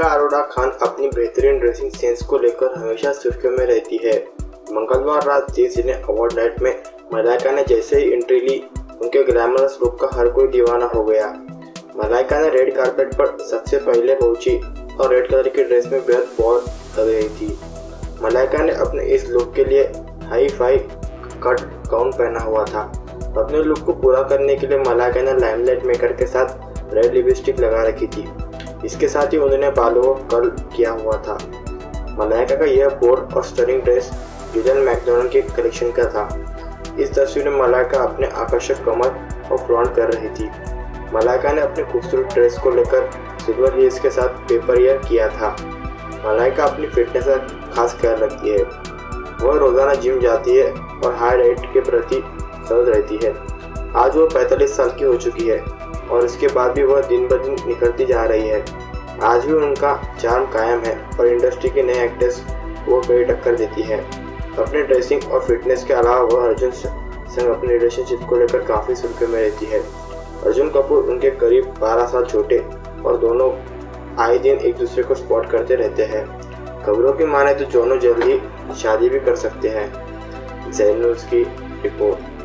मलाइका अरोड़ा खान अपनी बेहतरीन dressing sense को लेकर हमेशा सुर्खियों में रहती है। मंगलवार रात ज़ी सिने अवॉर्ड नाइट में मलाइका ने जैसे ही एंट्री ली, उनके ग्लैमरस लुक का हर कोई दीवाना हो गया। मलाइका ने रेड कार्पेट पर सबसे पहले पहुंची और रेड कलर की ड्रेस में बेहद बोर कर रही थी। मलाइका ने अपने इस लुक के लिए हाई फाई कट गाउन पहना हुआ था। अपने लुक को पूरा करने के लिए मलाइका ने लाइमलाइट मेकर के साथ रेड लिपस्टिक लगा रखी थी। इसके साथ ही उन्होंने बालों को कर्ल किया हुआ था। मलाइका का यह बोल्ड और स्टनिंग ड्रेस जूलियन मैकडॉनल्ड के कलेक्शन का था। इस तस्वीर में मलाइका अपने आकर्षक कमर और फ्लॉन्ट कर रही थी। मलाइका ने अपने खूबसूरत ड्रेस को लेकर सिल्वर हील्स के साथ पेपर वेयर किया था। मलाइका अपनी फिटनेस का खास ख्याल रखती है। वह रोज़ाना जिम जाती है और हाई डाइट के प्रति सजग रहती है। आज वह 45 साल की हो चुकी है और इसके बाद भी वह दिन ब दिन निखरती जा रही है। आज भी उनका चार्म कायम है और इंडस्ट्री के नए एक्टर्स को कई टक्कर देती है। अपने ड्रेसिंग और फिटनेस के अलावा वह अर्जुन संग अपने रिलेशनशिप को लेकर काफ़ी सुर्खियों में रहती है। अर्जुन कपूर उनके करीब 12 साल छोटे और दोनों आए दिन एक दूसरे को सपोर्ट करते रहते हैं। खबरों की माने तो दोनों जल्द ही शादी भी कर सकते हैं। ज़ैनूस की रिपोर्ट।